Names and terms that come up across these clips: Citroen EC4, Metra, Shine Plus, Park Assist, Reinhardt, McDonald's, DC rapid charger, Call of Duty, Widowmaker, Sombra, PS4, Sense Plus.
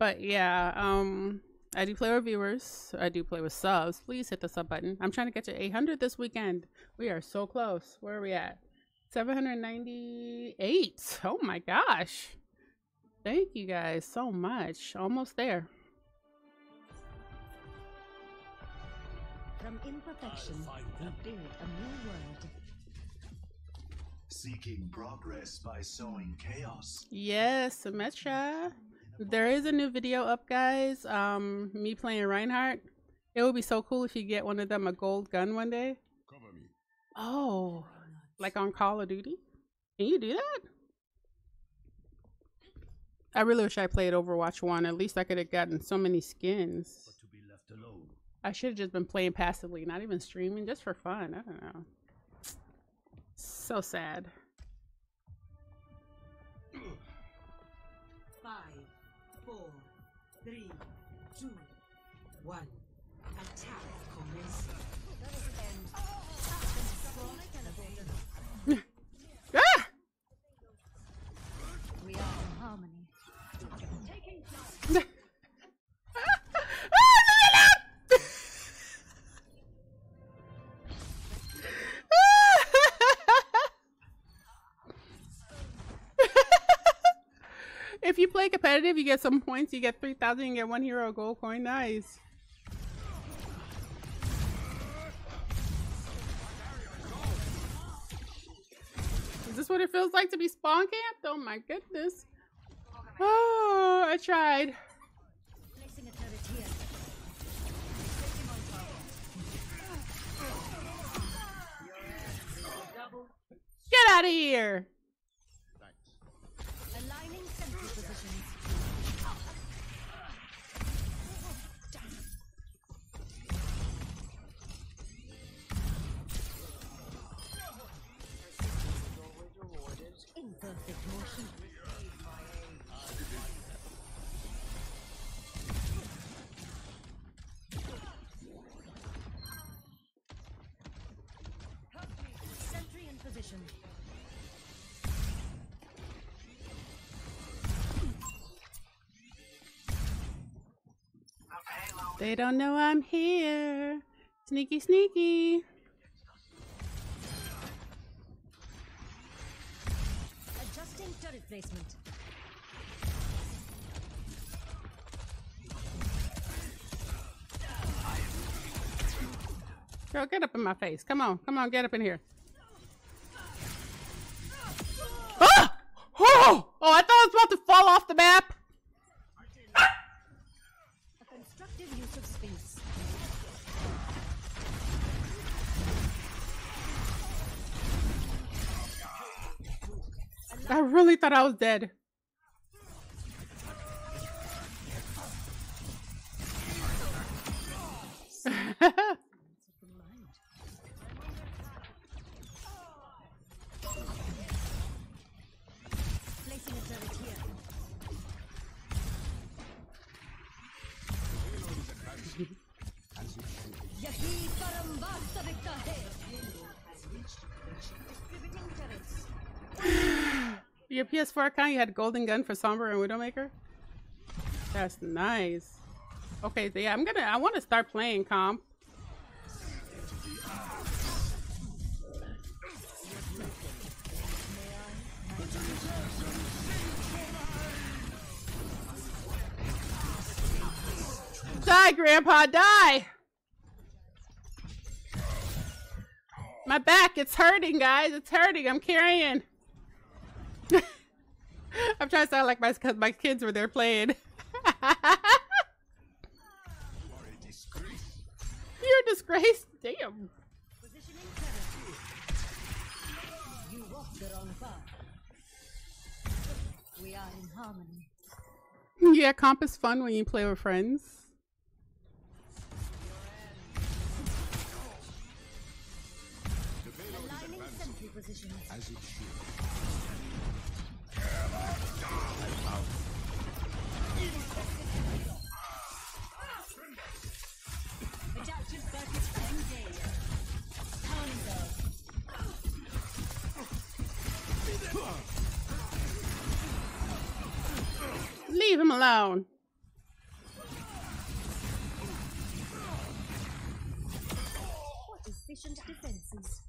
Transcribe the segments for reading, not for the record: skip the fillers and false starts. But yeah, I do play with viewers. I do play with subs. Please hit the sub button. I'm trying to get to 800 this weekend. We are so close. Where are we at? 798. Oh my gosh. Thank you guys so much. Almost there. From imperfection, we build a new world. Seeking progress by sowing chaos. Yes, Metra. There is a new video up, guys. Me playing Reinhardt. It would be so cool if you get one of them a gold gun one day. Cover me. Oh, like on Call of Duty? Can you do that? I really wish I played Overwatch 1. At least I could have gotten so many skins. But to be left alone. I should have just been playing passively, not even streaming, just for fun. I don't know. So sad. 5, 4, 3, 2, 1. Attack commence. Ah! We are in harmony. Taking place. If you play competitive, you get some points, you get 3,000, you get 1 hero gold coin. Nice. Is this what it feels like to be spawn camped? Oh my goodness. Oh, I tried. Get out of here. Perfect motion. Sentry in position. They don't know I'm here. Sneaky, sneaky. Placement. Girl, get up in my face. Come on. Come on. Get up in here. Ah! Oh! Oh, I thought I was about to fall off the map. Ah! A constructive use of space. I really thought I was dead. Your PS4 account, you had golden gun for Sombra and Widowmaker. That's nice. Okay, so yeah, I want to start playing comp. Die, Grandpa, die! My back, it's hurting, guys. It's hurting. I'm carrying. I'm trying to sound like my kids were there playing. You're a disgrace. Damn. You walked the wrong path. We are in harmony. Yeah, comp is fun when you play with friends. Aligning sentry position. As it should. Leave him alone. efficient defenses.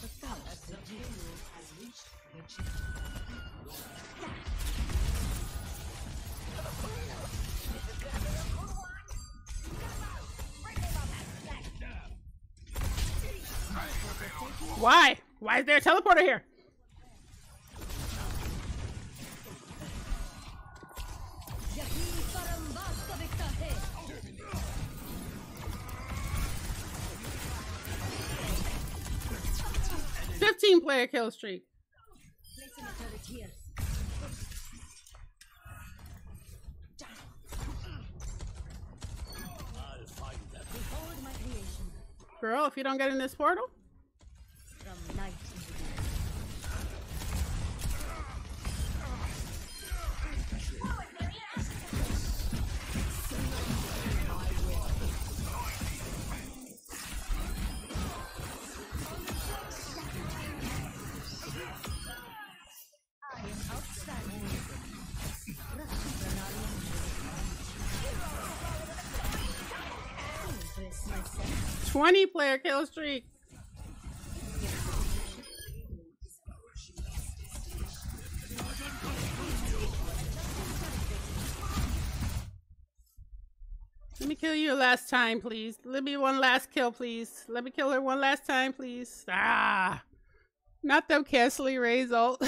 The first material has reached the checkpoint. Why? Why is there a teleporter here? Player kill streak. Girl, if you don't get in this portal. From night into myself. 20 player kill streak. Let me kill you last time, please. Let me one last kill, please. Let me kill her one last time, please. Ah, not them canceling Ray's ult.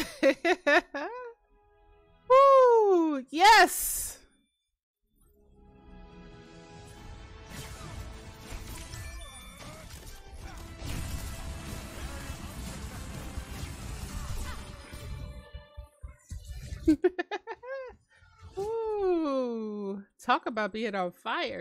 Woo! Yes. Ooh, talk about being on fire.